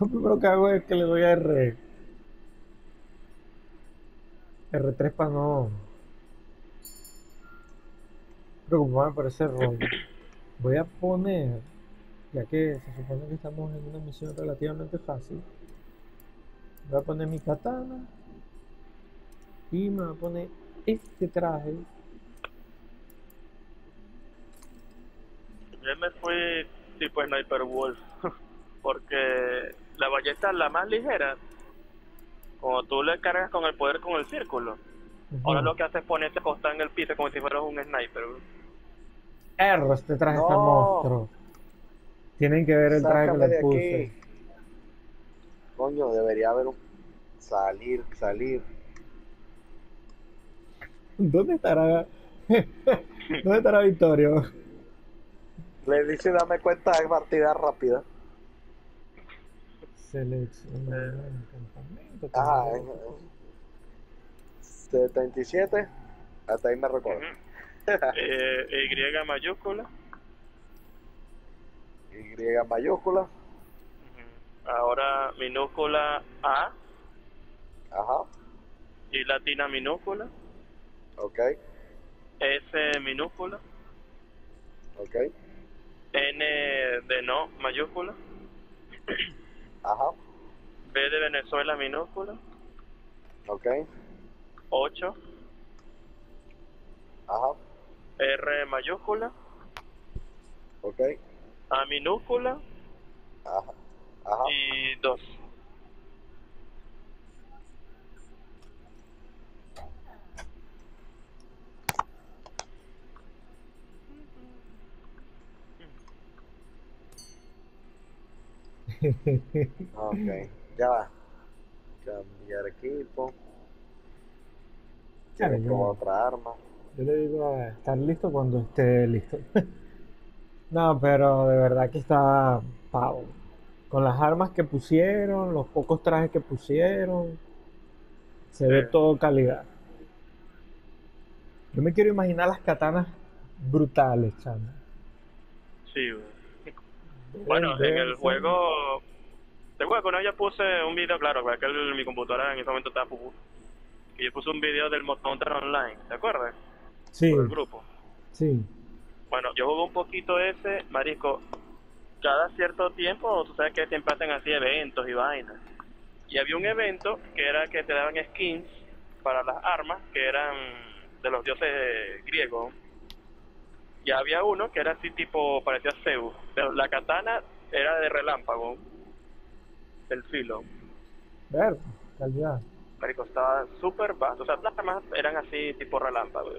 Lo primero que hago es que le doy a R. R3 para no preocuparme por ese rol. Voy a poner, ya que se supone que estamos en una misión relativamente fácil, voy a poner mi katana y me voy a poner este traje. Yo me fui tipo Sniper Wolf porque la ballesta, la más ligera, como tú le cargas con el poder con el círculo, ahora lo que hace es ponerte acostado en el piso como si fueras un sniper. Erro, este traje está monstruo. Tienen que ver el traje que le puse. Coño, debería haber un... salir. ¿Dónde estará? ¿Dónde estará Victorio? Le dice dame cuenta de partida rápida. Selecciona el encantamiento. Ah, 77. Hasta ahí me recuerdo. Y mayúscula. Y mayúscula. Ahora minúscula A. Ajá. Y latina minúscula. Ok. S minúscula. Ok. N de no mayúscula. Ajá. B de Venezuela minúscula. Ok. 8. Ajá. R mayúscula. Ok. A minúscula. Ajá. Ajá. Y 2. Ok, ya va. Cambiar equipo. Claro, yo, como otra arma. Yo le digo a estar listo cuando esté listo. No, pero de verdad que está pavo. Con las armas que pusieron, los pocos trajes que pusieron, se ve todo calidad. Yo me quiero imaginar las katanas brutales, chamo. Sí, güey. Bueno, en el juego, te acuerdas que yo puse un video, claro, porque mi computadora en ese momento estaba full, que yo puse un video del Motontra Online, ¿te acuerdas? Sí. Por el grupo. Sí. Bueno, yo jugué un poquito ese, marico, cada cierto tiempo, tú sabes que siempre hacen así eventos y vainas. Y había un evento que era que te daban skins para las armas que eran de los dioses griegos. Y había uno que era así tipo, parecía Zeus, pero la katana era de relámpago, del filo. Ver, calidad. Marico, estaba súper vasto, o sea, las armas eran así tipo relámpago.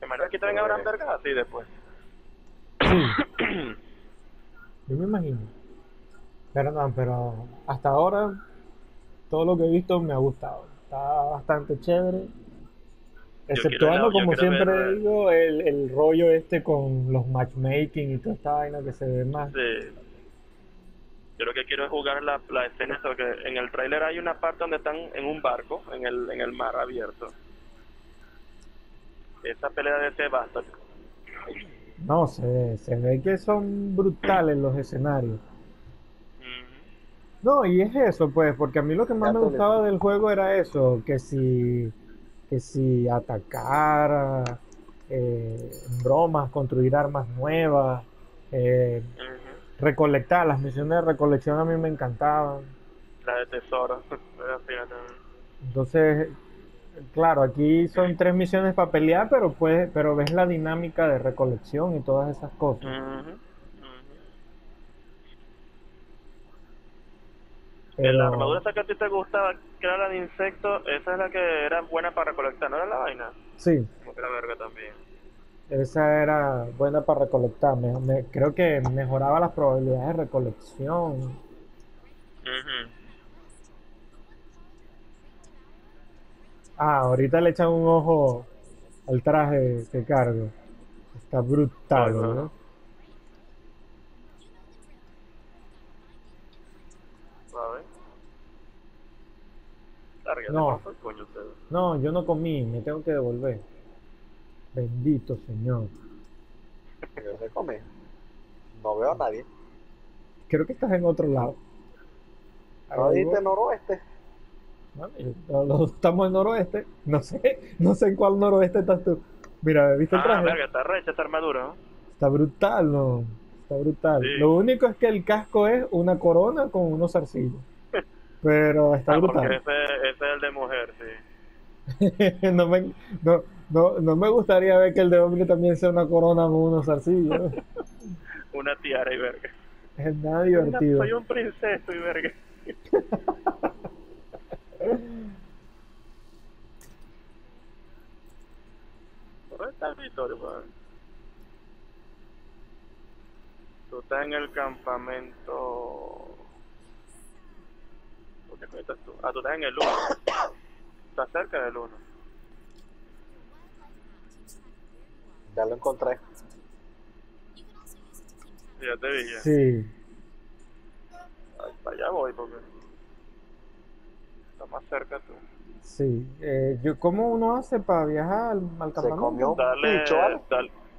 De manera que también habrán vergas así después. Yo me imagino. Perdón, pero hasta ahora todo lo que he visto me ha gustado. Está bastante chévere. Exceptuando, como siempre digo, el rollo este con los matchmaking y toda esta vaina que se ve más. Sí. Yo lo que quiero es jugar la escena, porque en el tráiler hay una parte donde están en un barco, en el mar abierto. Esa pelea de ese bastón. No, se ve que son brutales los escenarios. No, y es eso, pues, porque a mí lo que más me gustaba del juego era eso, que si atacar, bromas, construir armas nuevas, recolectar, las misiones de recolección a mí me encantaban. La de tesoro. Entonces, claro, aquí son 3 misiones para pelear, pero ves la dinámica de recolección y todas esas cosas. Pero... La armadura esa que a ti te gustaba, que era la de insecto, esa es la que era buena para recolectar, ¿no era la vaina? Sí. Como que la verga también. Esa era buena para recolectar, creo que mejoraba las probabilidades de recolección. Ah, ahorita le echan un ojo al traje que cargo. Está brutal, ¿no? No, yo no comí, me tengo que devolver. Bendito señor. que yo recome. No veo a nadie. Creo que estás en otro lado. ¿No dijiste noroeste? Bueno, estamos en noroeste. No sé en cuál noroeste estás tú. Mira, ¿viste el traje? Verga, está recha esta armadura, ¿no? Está brutal, ¿no? Está brutal. Sí. Lo único es que el casco es una corona con unos zarcillos. Pero está brutal. Ese es el de mujer, sí. No me gustaría ver que el de hombre también sea una corona con unos zarcillos. Una tiara y verga. Es nada divertido. Soy un princeso y verga. ¿Dónde está el Victorio, man? Tú estás en el campamento. ¿Dónde estás tú? Ah, tú estás en el 1. Estás cerca del 1. Ya lo encontré. Ya te vi, ya. Sí. Ay, para allá voy porque está más cerca tú. Sí. ¿Cómo uno hace para viajar al campamento?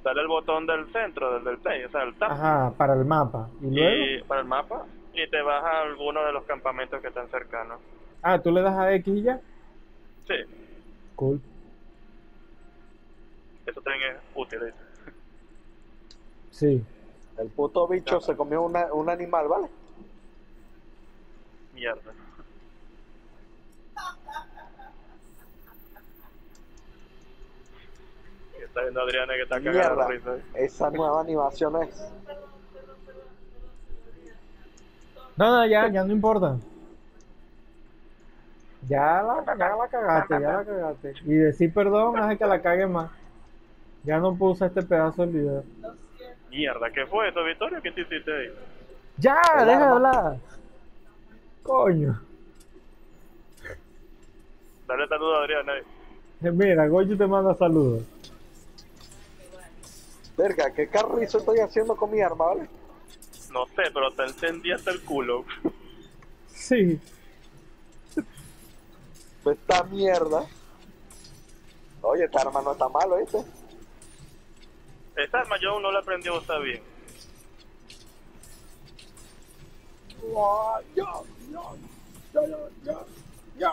Dale el botón del centro, del play, o sea, el tap. Ajá, para el mapa. ¿Y luego? Para el mapa y te vas a alguno de los campamentos que están cercanos. Ah, ¿tú le das a X y ya? Sí. Cool. Eso también es útil, dice. Sí. El puto bicho se comió un animal, ¿vale? Mierda. Está viendo Adriana que está cagada de risa. Esa nueva animación es... No, ya no importa. Ya la cagaste, ya la cagaste. Y decir perdón hace que la cague más. Ya no puse este pedazo del video. Mierda, ¿qué fue eso, Victorio? ¿Qué te hiciste ahí? ¡Ya! ¡Deja de hablar! ¡Coño! Dale saludos a Adriana. Mira, Goyo te manda saludos. Verga, ¿qué carrizo estoy haciendo con mi arma, vale? No sé, pero te encendí hasta el culo. Sí. Esta mierda. Oye, esta arma no está malo, ¿viste? Esta arma yo aún no la aprendí a usar bien. Ya.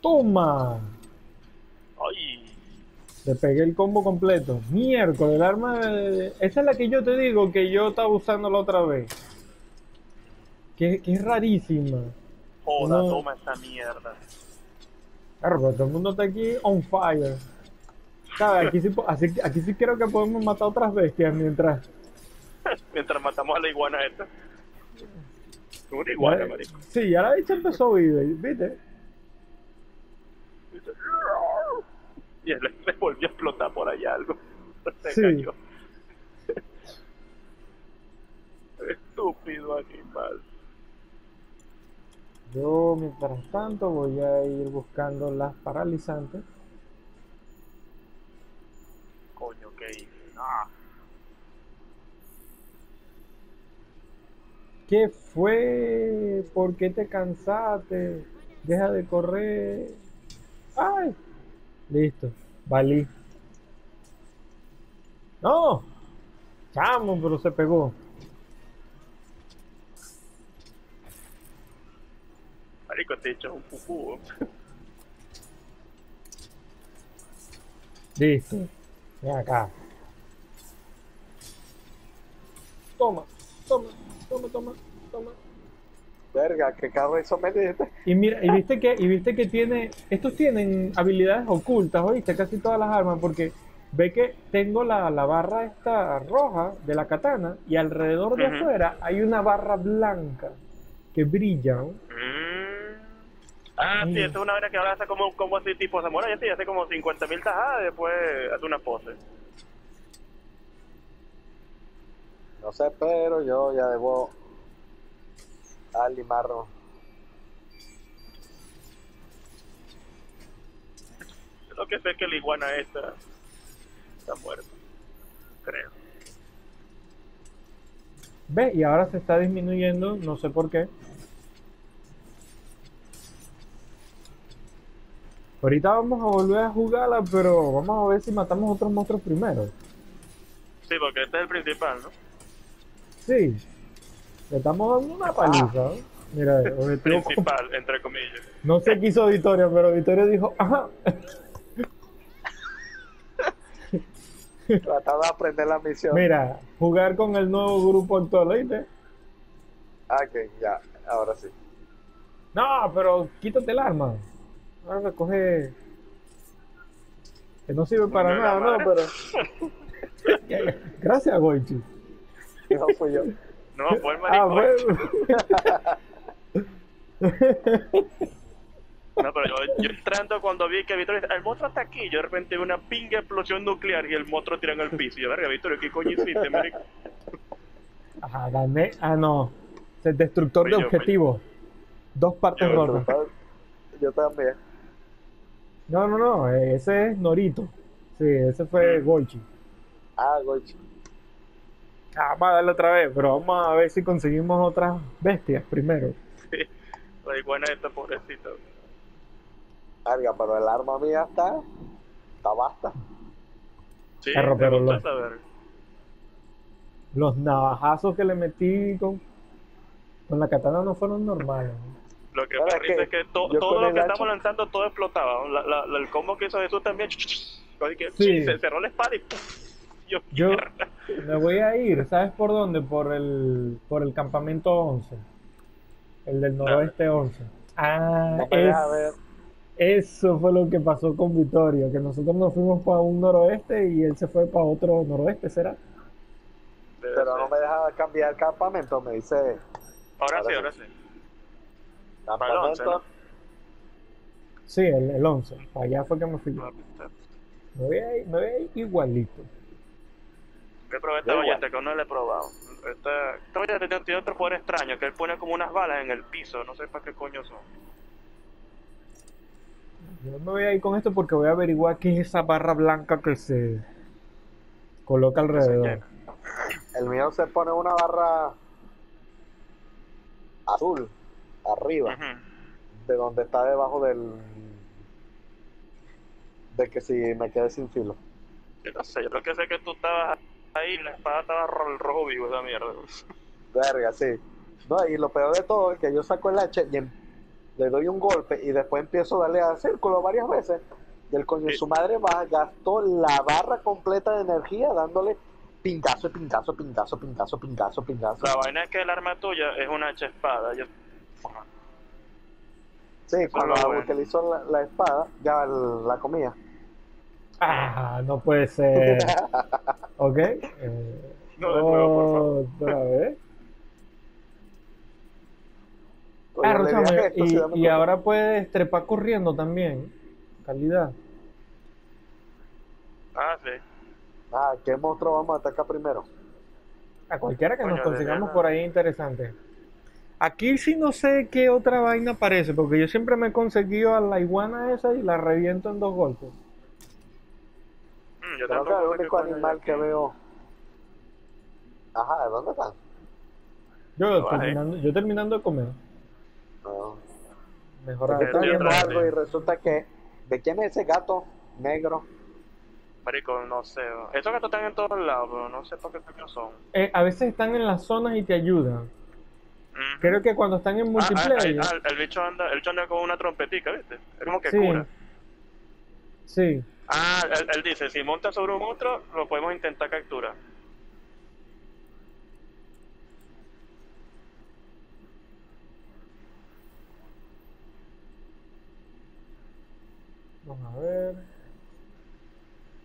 Toma. Ay. Le pegué el combo completo. Miércoles, el arma... Esa es la que yo te digo que yo estaba usando la otra vez. Que es rarísima. Joda, no. Toma esa mierda. Claro, todo el mundo está aquí on fire. Claro, aquí sí creo que podemos matar otras bestias mientras... Mientras matamos a la iguana esta. Una iguana, marico. Sí, ya la bicha empezó a vivir, ¿viste? Y él le volvió a explotar por allá algo. Se cayó. Estúpido animal. Yo, mientras tanto, voy a ir buscando las paralizantes. Coño, ¿qué hice? ¡Ah! ¿Qué fue? ¿Por qué te cansaste? Deja de correr. ¡Ay! Listo, valí. ¡No! Chamo, pero se pegó. Marico, te echas un pupú. Listo. Ven acá. Toma. Verga, qué carro eso me diste. Y mira, y viste que tiene... Estos tienen habilidades ocultas, oíste, casi todas las armas, porque ve que tengo la barra esta roja de la katana y alrededor de afuera hay una barra blanca que brilla. Ah, sí, esta es una vez que ahora hace como así tipo Zamora, ya hace como 50.000 tajadas y después hace una pose. No sé, pero yo ya debo... al limarro. Lo que sé es que la iguana esta está muerta, creo. ¿Ves? Y ahora se está disminuyendo, no sé por qué. Ahorita vamos a volver a jugarla, pero vamos a ver si matamos otros monstruos primero. Sí, porque este es el principal, ¿no? Sí. Le estamos dando una paliza, ¿eh? Mira, objetivo principal, como... entre comillas. No sé qué hizo Vittorio, pero Vittorio dijo, ajá. Trataba de aprender la misión. Mira, jugar con el nuevo grupo actual, ¿oíste? Ok, ya, ahora sí. No, pero quítate el arma. Ahora me coge... Que no sirve para no nada, ¿no? Pero... Gracias, Goichi. No fui yo. No, fue el maricón. Ah, pues... No, pero yo entrando cuando vi que Vittorio dice, el monstruo está aquí, yo de repente vi una pinga explosión nuclear y el monstruo tirando al piso. Y yo, verga, Vittorio, ¿qué coño hiciste, marico? Ajá, gané. Ah, no. El destructor de objetivos. Dos partes rotas. Yo también. No, no, no. Ese es Norito. Sí, ese fue Goichi. Ah, Goichi. Ah, vamos a darle otra vez, pero vamos a ver si conseguimos otras bestias primero. Sí. La iguana esta, pobrecito. Carga, pero el arma mía está... Está basta. Sí, pero los navajazos que le metí con la katana no fueron normales. Lo que me risa es que todo lo que estamos lanzando, todo explotaba. El combo que hizo Jesús también. Sí. Se cerró la espada y ¡puff! Yo me voy a ir, ¿sabes por dónde? Por el campamento 11. El del noroeste 11. Ah, eso fue lo que pasó con Vittorio, que nosotros nos fuimos para un noroeste y él se fue para otro noroeste, ¿será? Pero no me dejaba cambiar el campamento, me dice... Ahora sí. Campamento... El 11, ¿no? Sí, el 11. Allá fue que me fui. Me voy a ir igualito. Yo probé esta bolleta que aún no la he probado. Esta bolleta tiene otro poder extraño, que él pone como unas balas en el piso, no sé para qué coño son. Yo me voy a ir con esto porque voy a averiguar qué es esa barra blanca que se coloca alrededor. El mío se pone una barra azul, arriba, de donde está debajo del... De que si me quedé sin filo. Yo no sé, yo lo que sé es que tú estabas ahí y la espada estaba rojo vivo, esa mierda. Verga, sí. No, y lo peor de todo es que yo saco el hacha y le doy un golpe y después empiezo a darle al círculo varias veces y el coño de su madre gastó la barra completa de energía dándole pintazo, pintazo, pintazo, pintazo, pintazo, pintazo. La vaina es que el arma tuya es una hacha espada. Sí, cuando utilizó la espada ya la comía. Ah, no puede ser. Ok. No, de nuevo, por favor. Otra vez. Ah, Rosamio, y ahora puedes trepar corriendo también. Calidad. Ah, sí. Ah, ¿qué monstruo vamos a atacar primero? A cualquiera que nos consigamos por ahí interesante. Aquí sí no sé qué otra vaina aparece, porque yo siempre me he conseguido a la iguana esa y la reviento en dos golpes. Yo creo que el único animal que veo. Ajá, ¿de dónde están? Yo terminando de comer. No. Mejor están viendo algo y resulta que... ¿De quién es ese gato negro? Marico, no sé. Esos gatos están en todos lados, pero no sé por qué son. A veces están en las zonas y te ayudan. Creo que cuando están en multiplayer... El bicho anda con una trompetica, ¿viste? Es como que cura. Sí. Ah, él dice, si monta sobre un monstruo, lo podemos intentar capturar. Vamos a ver.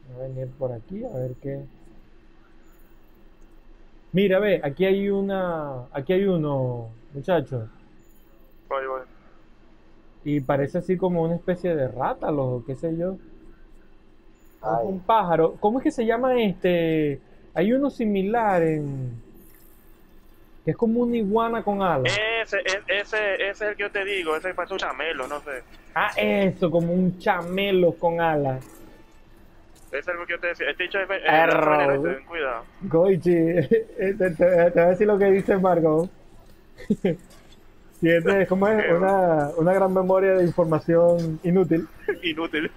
Voy a venir por aquí, a ver qué... Mira, ve, aquí hay una... Aquí hay uno, muchachos. Voy. Y parece así como una especie de rata, o qué sé yo. Ay. Un pájaro. ¿Cómo es que se llama este? Hay uno similar en... Que es como una iguana con alas. Ese es el que yo te digo. Ese parece un chamelo, no sé. Ah, eso, como un chamelo con alas. Ese es el que yo te decía. Este dicho es... ten cuidado. Goichi, te voy a decir lo que dice Margot. Tiene como una gran memoria de información inútil. Inútil.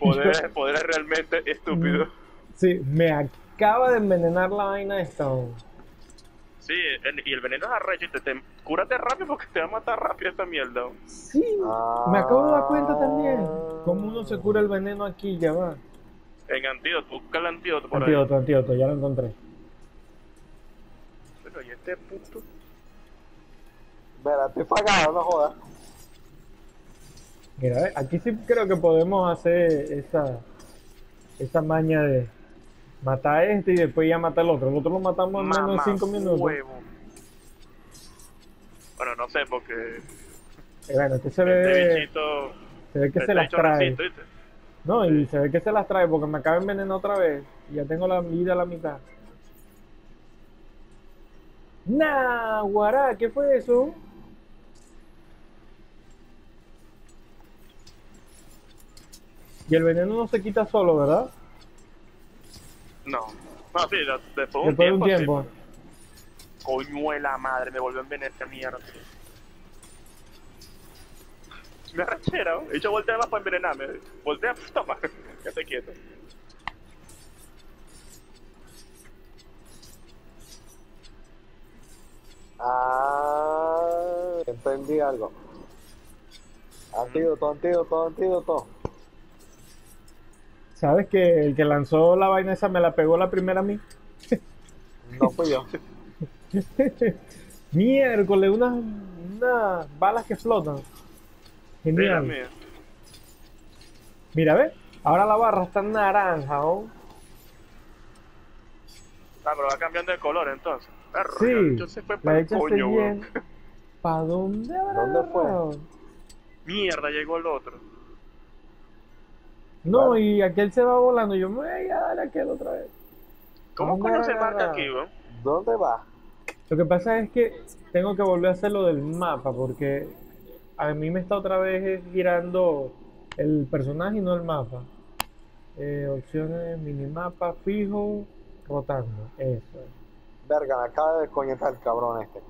Poderes realmente estúpidos. Sí, me acaba de envenenar la vaina esta. Sí, y el veneno es arrecho, y cúrate rápido porque te va a matar rápido esta mierda. Sí, me acabo de dar cuenta también. ¿Cómo uno se cura el veneno aquí? Ya va. En antídoto, busca el antídoto por ahí. Antídoto, ya lo encontré. Pero y este puto... Verá, estoy pagado, no jodas. Mira, aquí sí creo que podemos hacer esa maña de matar a este y después ya matar al otro. El otro lo matamos en menos de 5 minutos. Huevo. Bueno, no sé, porque... Bueno, este se ve... bichito... Se ve que se las trae. No, y se ve que se las trae porque me acaba de envenenar otra vez. Y ya tengo la vida a la mitad. Nah, guará, ¿qué fue eso? Y el veneno no se quita solo, ¿verdad? No. No, sí, después de un tiempo. Sí. Coño de la madre, me volvió a envenenar esta mierda. Me arrachera, ¿no? He hecho voltea más para envenenarme. Voltea, toma, ya te quieto. Ah, entendí algo. Antídoto. ¿Sabes que el que lanzó la vaina esa me la pegó la primera a mí? No fui yo. Miércoles, unas balas que flotan. Genial. Mira, ve. Ahora la barra está naranja, ¿oh? Ah, pero va cambiando de color entonces. Perro, sí, entonces fue para el coño, weón. ¿Para dónde habrá? ¿Dónde fue? Mierda, llegó el otro. No, vale. Y aquel se va volando. Yo me voy a dar aquel otra vez. ¿Cómo coño se marca aquí, weón? ¿Dónde va? Lo que pasa es que tengo que volver a hacer lo del mapa porque a mí me está otra vez girando el personaje y no el mapa. Opciones, minimapa, fijo, rotando. Eso. Verga, me acaba de desconectar el cabrón este.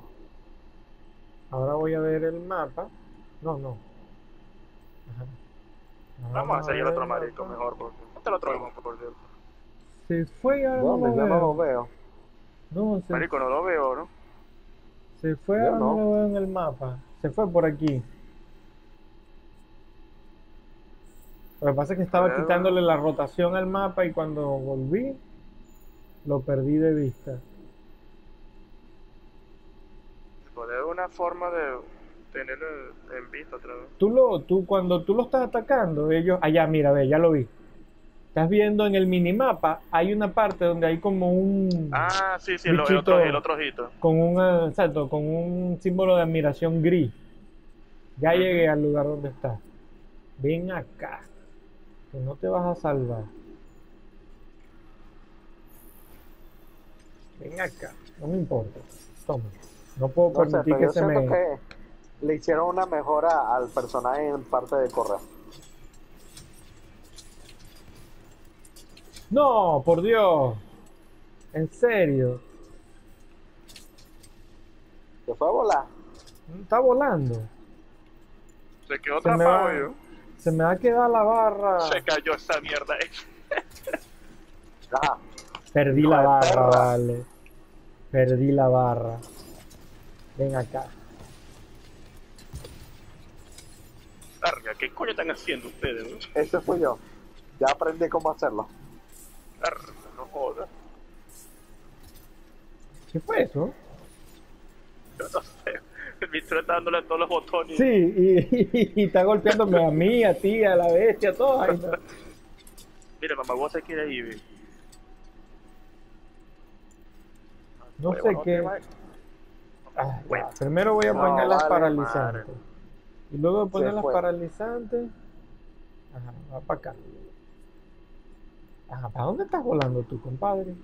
Ahora voy a ver el mapa. No. Ajá. Vamos a hacer el otro marico mejor, porque... Este lo traigo, por Dios. Se fue a... ¿Dónde? Yo no lo veo. No, marico, no lo veo, ¿no? Se fue a... No lo veo en el mapa. Se fue por aquí. Lo que pasa es que estaba quitándole la rotación al mapa y cuando volví, lo perdí de vista. Poder una forma de tenerlo en vista otra vez. Cuando tú lo estás atacando, ellos... Allá, mira, ve, ya lo vi. Estás viendo en el minimapa, hay una parte donde hay como un... Ah, sí, el otro ojito. Con un, exacto, con un símbolo de admiración gris. Ya llegué al lugar donde estás. Ven acá, que no te vas a salvar. Ven acá, no me importa. Toma. No puedo permitir que se me... Que le hicieron una mejora al personaje en parte de correr. No, por Dios. En serio. Se fue a volar. Está volando. Se quedó atrapado yo. Se me va a quedar la barra. Se cayó esa mierda. Ah, perdí la barra, vale. Perdí la barra. Ven acá. Larga, ¿qué coño están haciendo ustedes? Eso fui yo. Ya aprendí cómo hacerlo. Larga, no jodas. ¿Qué fue eso? Yo no sé. El mistro está dándole a todos los botones. Sí, y está golpeándome a mí, a ti, a la bestia, a todos. Ahí, ¿no? Mira, mamá, vos se quiere ir. No sé qué. Ah, bueno. Primero voy a poner las paralizantes. Madre. Y luego de poner las paralizantes. Ajá, va para acá. Ajá, ¿para dónde estás volando tú, compadre?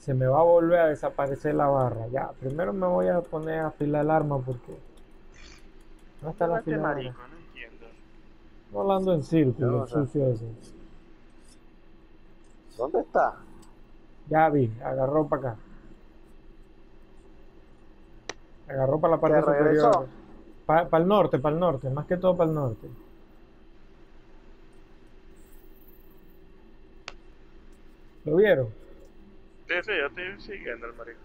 Se me va a volver a desaparecer la barra. Ya, primero me voy a poner a afilar el arma porque... No está la fila. No entiendo. Volando en círculo, no, sucio ese. ¿Dónde está? Ya vi, agarró para acá. Agarró para la parte superior. Para el norte, más que todo para el norte. ¿Lo vieron? Sí, yo estoy siguiendo el marico.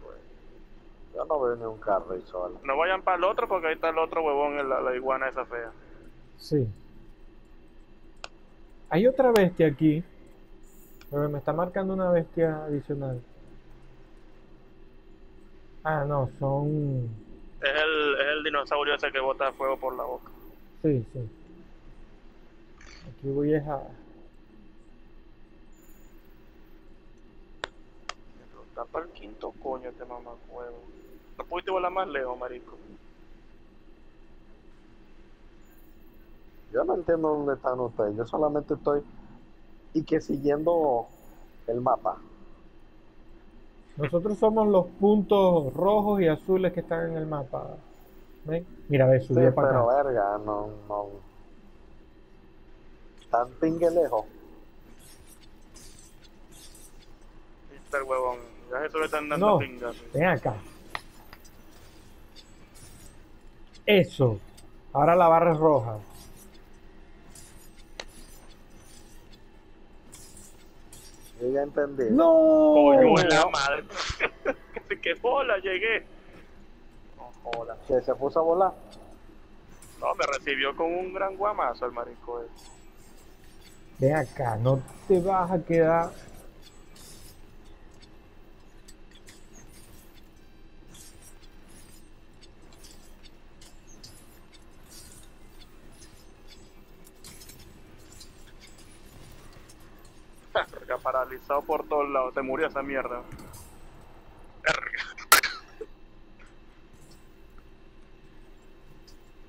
Yo no veo ni un carro ahí solo. No vayan para el otro porque ahí está el otro huevón, la iguana esa fea. Sí. Hay otra bestia aquí. Pero me está marcando una bestia adicional. Ah, no, son... Es el dinosaurio ese que bota fuego por la boca. Sí, sí. Aquí voy a... Está para el quinto coño este mamacuevo. No pudiste volar más lejos, marico. Yo no entiendo dónde están ustedes. Yo solamente estoy... y que siguiendo el mapa. Nosotros somos los puntos rojos y azules que están en el mapa. ¿Ven? Mira, ve, subió sí, para pero acá. Verga, no. Tan pingue lejos. Está el huevón. Ya se le están dando pingas. No, ven acá. Eso. Ahora la barra es roja. Yo ya entendí. ¡No! ¡Coño, la madre! ¡Qué bola! Llegué. No jodas. ¿Que se puso a volar? No, me recibió con un gran guamazo el marico ese. Ven acá, no te vas a quedar. Paralizado por todos lados, se murió esa mierda.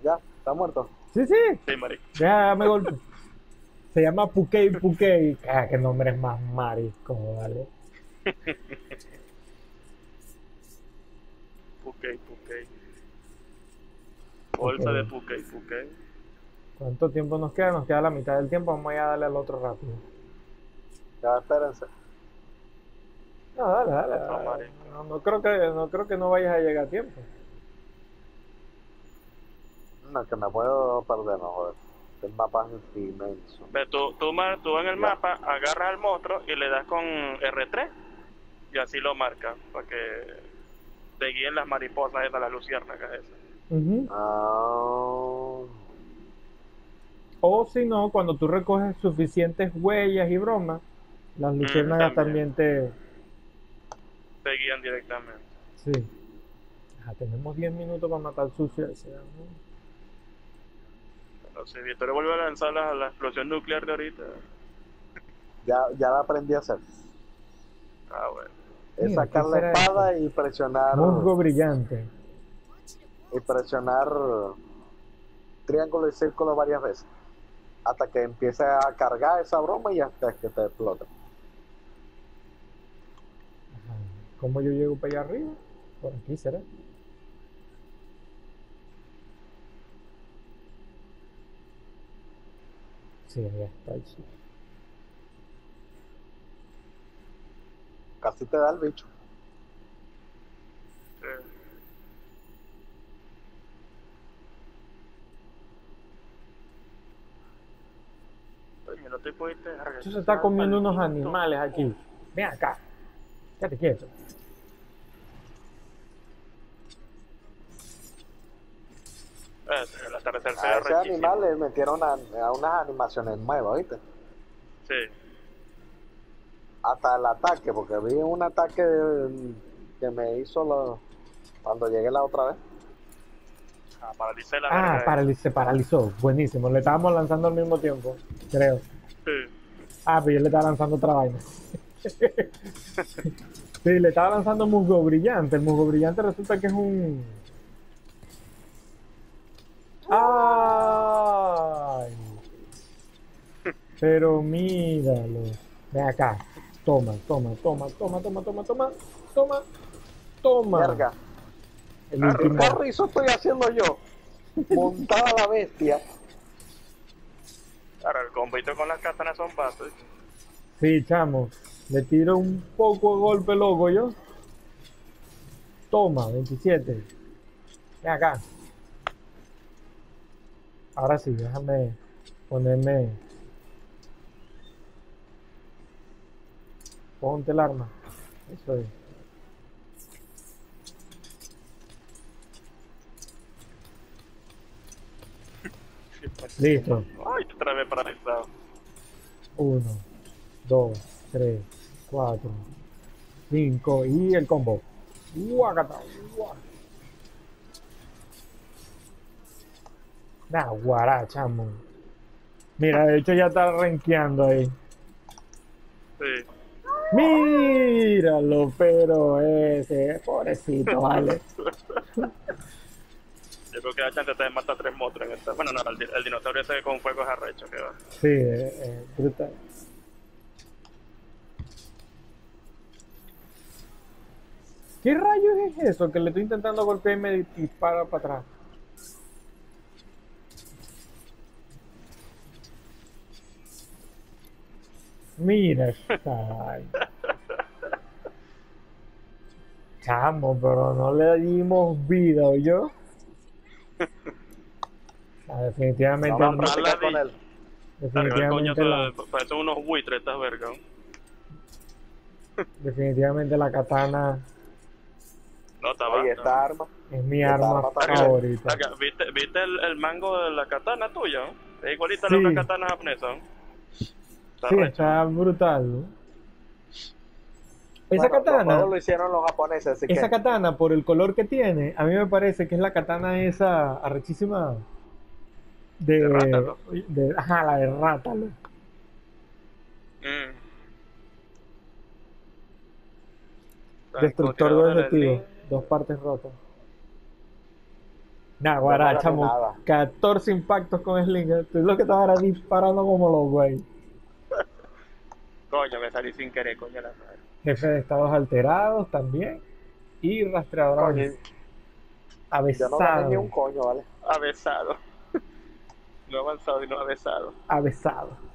Ya, está muerto. Sí, sí. Sí, marico. Ya me golpeó. Se llama Pukei Pukei. Ah, qué nombre es más marisco, ¿vale? Pukei Pukei. Bolsa de Pukei Pukei. ¿Cuánto tiempo nos queda? Nos queda la mitad del tiempo. Vamos a darle al otro rápido. Ya, espérense. No, dale. No creo que no vayas a llegar a tiempo. No, que me puedo perder, no, joder. El mapa es inmenso. Pero tú en el mapa agarras al monstruo y le das con R3 y así lo marcas para que te guíen las mariposas esas, las luciérnagas esas. O si no, cuando tú recoges suficientes huellas y bromas, las luciérnagas también te guían directamente. Sí. Ajá, tenemos 10 minutos para matar sucio ese, ¿no? Pero si Víctor vuelve a lanzar la explosión nuclear de ahorita. Ya la aprendí a hacer. Ah, bueno. Es sacar la espada y presionar... Musgo brillante. Y presionar triángulo y círculo varias veces. Hasta que empiece a cargar esa broma y hasta que te explota. ¿Cómo yo llego para allá arriba? Por aquí será. Sí, ya está ahí. Casi te da el bicho. No te puedes dejar. Eso se está comiendo unos animales aquí. Ven acá. Quédate quieto. A esos animales metieron a unas animaciones nuevas, ¿viste? Sí. Hasta el ataque, porque vi un ataque que me hizo cuando llegué la otra vez. Ah, paralicé la verga. Se paralizó. Buenísimo. Le estábamos lanzando al mismo tiempo, creo. Sí. Ah, pero yo le estaba lanzando otra vaina. Sí, le estaba lanzando musgo brillante. El musgo brillante resulta que es un... ¡Ay! Pero míralo. Ven acá. Toma. Verga. El carrizo estoy haciendo yo. Montada la bestia. Claro, el combito con las castanas son pasos. Sí, chamo. Le tiro un poco de golpe loco yo. Toma, 27. Ven acá. Ahora sí, déjame ponerme. Ponte el arma. Eso es. Listo. Ay, te trae paralizado. 1, 2, 3, 4, 5 y el combo. Guacata. Nah, guará, chamo. Mira, de hecho ya está renqueando ahí. Sí. Míralo, pero ese, pobrecito, vale. Yo creo que la chance te mata 3 motos en esta. Bueno, no, el dinosaurio ese con fuego es arrecho, que va. Sí, brutal. ¿Qué rayos es eso? Que le estoy intentando golpear y me dispara para atrás. Mira, ay. Chamo, pero no le dimos vida, ¿oye? Ah, definitivamente no, vamos a practicar con él. Definitivamente parecen unos buitres estas vergas. Definitivamente la katana. No, está ahí esta arma. Es mi arma favorita. ¿Viste el mango de la katana tuya? Es igualita a una katana japonesa. Sí, está brutal, ¿no? Esa katana lo hicieron los japoneses, así esa que... katana, por el color que tiene, a mí me parece que es la katana esa arrechísima de Rátalo. Ajá, la de Rátalo. Destructor de objetivo, 2 partes rotas. Nah, guará, chamo, 14 impactos con Slinger. Tú es lo que te vas disparando como los güey. Coño, me salí sin querer, coño la madre. Jefe de estados alterados también. Y rastreador. Avesado. Yo no gané ni un coño, ¿vale? Avesado. No avanzado y no avesado. Avesado.